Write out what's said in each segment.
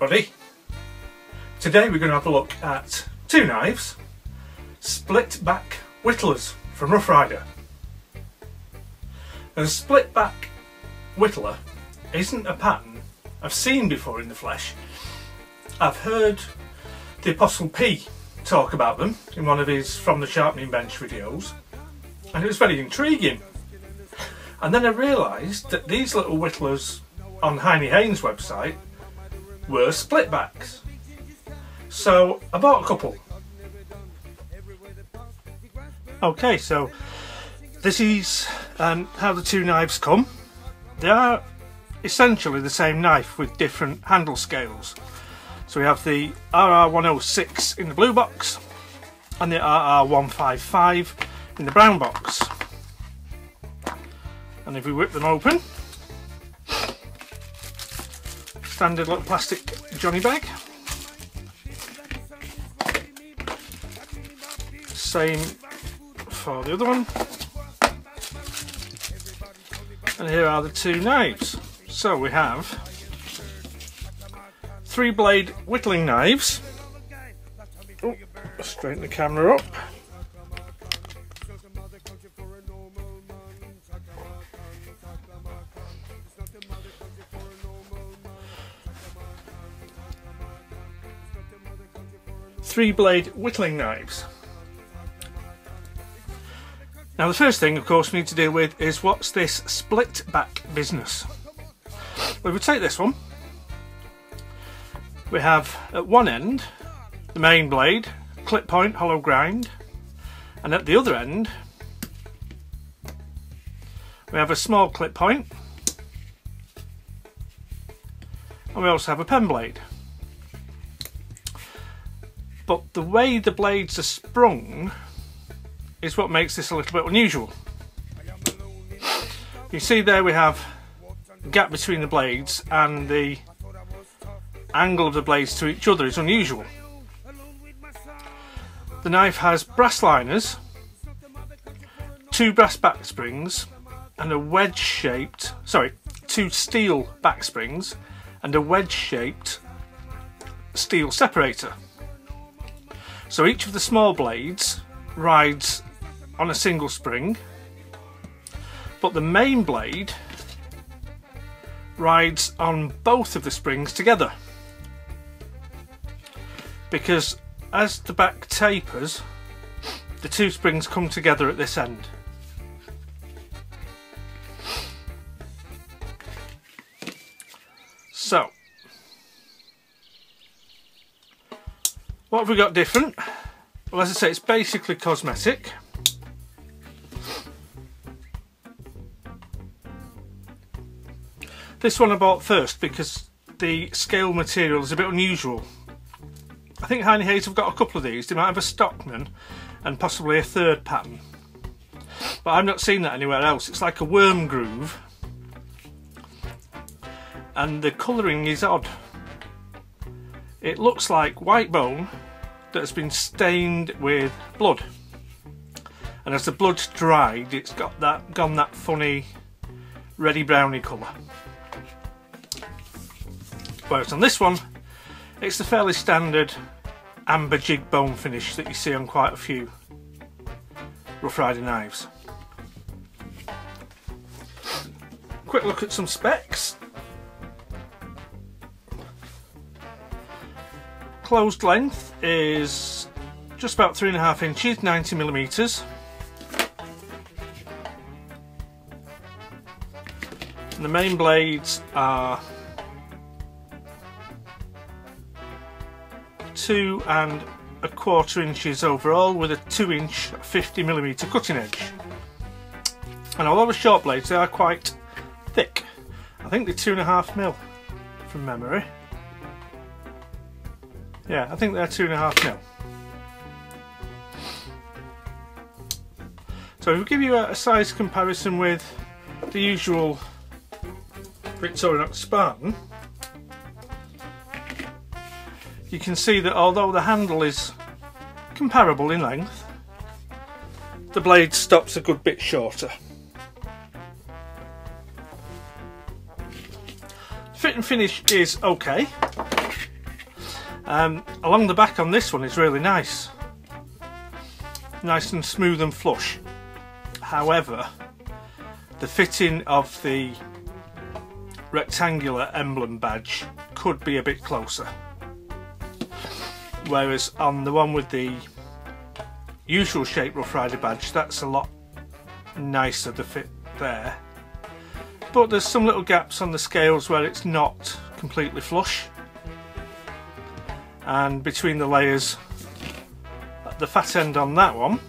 everybody. Today we're going to have a look at two knives, split back Whittlers from Rough Rider. And a split back Whittler isn't a pattern I've seen before in the flesh. I've heard the Apostle P talk about them in one of his From the Sharpening Bench videos, and it was very intriguing. And then I realised that these little Whittlers on Heinnie Haynes' website were split backs. So I bought a couple. Okay, so this is how the two knives come. They are essentially the same knife with different handle scales. So we have the RR106 in the blue box and the RR155 in the brown box. And if we whip them open, standard little plastic Johnny bag, same for the other one, and here are the two knives. So we have three blade whittling knives. Oh, straighten the camera up. Three blade whittling knives. Now the first thing of course we need to deal with is what's this split back business. Well, if we take this one, we have at one end the main blade, clip point, hollow grind, and at the other end we have a small clip point, and we also have a pen blade. But the way the blades are sprung is what makes this a little bit unusual. You see there we have the gap between the blades, and the angle of the blades to each other is unusual. The knife has brass liners, two brass back springs, and a wedge-shaped, sorry, two steel back springs and a wedge-shaped steel separator. So each of the small blades rides on a single spring, but the main blade rides on both of the springs together, because as the back tapers, the two springs come together at this end. So what have we got different? Well, as I say, it's basically cosmetic. This one I bought first because the scale material is a bit unusual. I think Heinnie Haynes have got a couple of these. They might have a Stockman and possibly a third pattern, but I've not seen that anywhere else. It's like a worm groove, and the colouring is odd. It looks like white bone that has been stained with blood, and as the blood's dried, it's got that gone that funny reddy browny colour. Whereas on this one, it's the fairly standard amber jig bone finish that you see on quite a few Rough Rider knives. Quick look at some specs. Closed length is just about 3.5 inches, 90mm, and the main blades are 2.25 inches overall, with a 2-inch 50mm cutting edge. And although the short blades, they are quite thick. I think they're 2.5mm from memory. Yeah, I think they're 2.5mm. So we'll give you a size comparison with the usual Victorinox Spartan. You can see that although the handle is comparable in length, the blade stops a good bit shorter. Fit and finish is okay. Along the back on this one is really nice. Nice and smooth and flush. However, the fitting of the rectangular emblem badge could be a bit closer. Whereas on the one with the usual shape Rough Rider badge, that's a lot nicer, the fit there. But there's some little gaps on the scales where it's not completely flush. And between the layers, the fat end on that one,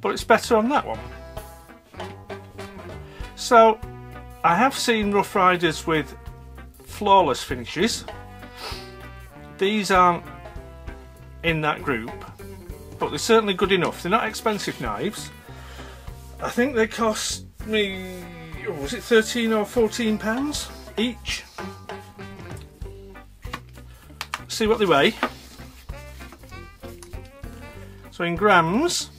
but it's better on that one. So I have seen Rough Riders with flawless finishes. These aren't in that group, but they're certainly good enough. They're not expensive knives. I think they cost me, was it £13 or £14 each? See what they weigh. So in grams,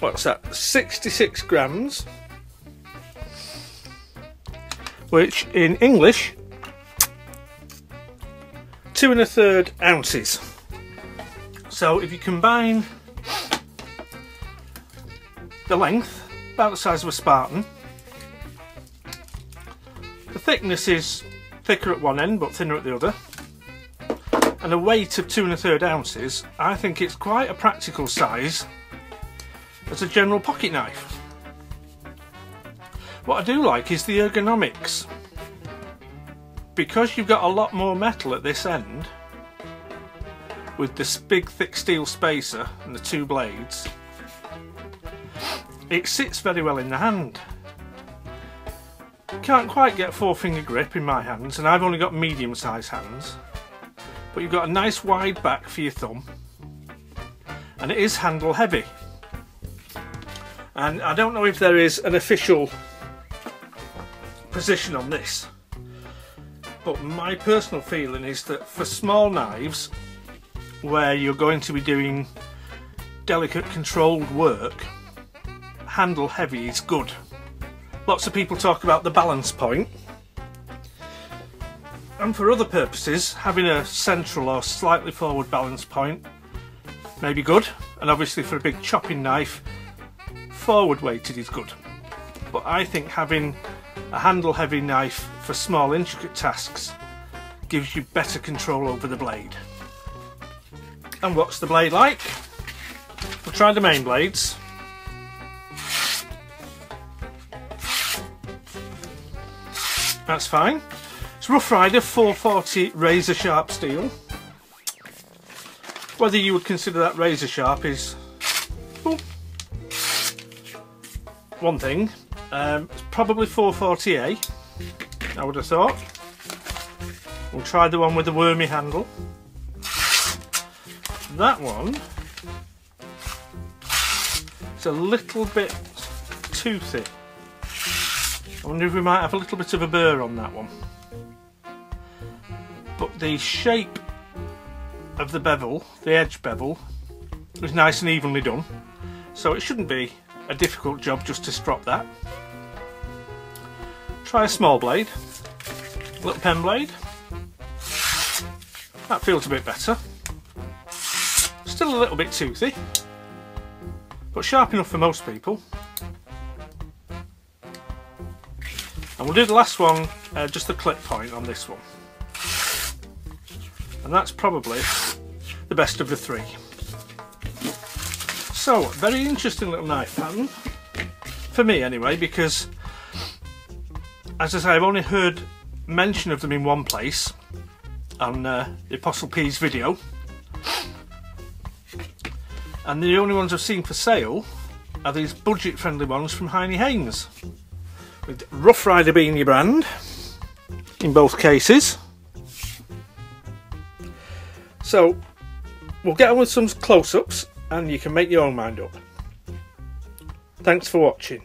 what's that? 66 grams, which in English, 2 1/3 ounces. So if you combine the length, about the size of a Spartan, the thickness is thicker at one end but thinner at the other, and a weight of 2 1/3 ounces, I think it's quite a practical size as a general pocket knife. What I do like is the ergonomics. Because you've got a lot more metal at this end, with this big thick steel spacer and the two blades, it sits very well in the hand. Can't quite get four finger grip in my hands, and I've only got medium sized hands. But you've got a nice wide back for your thumb, and it is handle heavy. And I don't know if there is an official position on this, but my personal feeling is that for small knives where you're going to be doing delicate controlled work, handle heavy is good. Lots of people talk about the balance point, and for other purposes having a central or slightly forward balance point may be good, and obviously for a big chopping knife forward weighted is good, but I think having a handle heavy knife for small intricate tasks gives you better control over the blade. And what's the blade like? We'll try the main blades. That's fine. It's Rough Rider 440 razor sharp steel. Whether you would consider that razor sharp is one thing. It's probably 440A, I would have thought. We'll try the one with the wormy handle. That one is a little bit too thick. I wonder if we might have a little bit of a burr on that one. But the shape of the bevel, the edge bevel, is nice and evenly done, so it shouldn't be a difficult job just to strop that. Try a small blade, a little pen blade. That feels a bit better. Still a little bit toothy, but sharp enough for most people. And we'll do the last one, just the clip point on this one. And that's probably the best of the three. So, very interesting little knife pattern, for me anyway, because as I say, I've only heard mention of them in one place, on the Apostle P's video, and the only ones I've seen for sale are these budget friendly ones from Heinnie Haynes, with Rough Rider being your brand in both cases. So we'll get on with some close-ups and you can make your own mind up. Thanks for watching.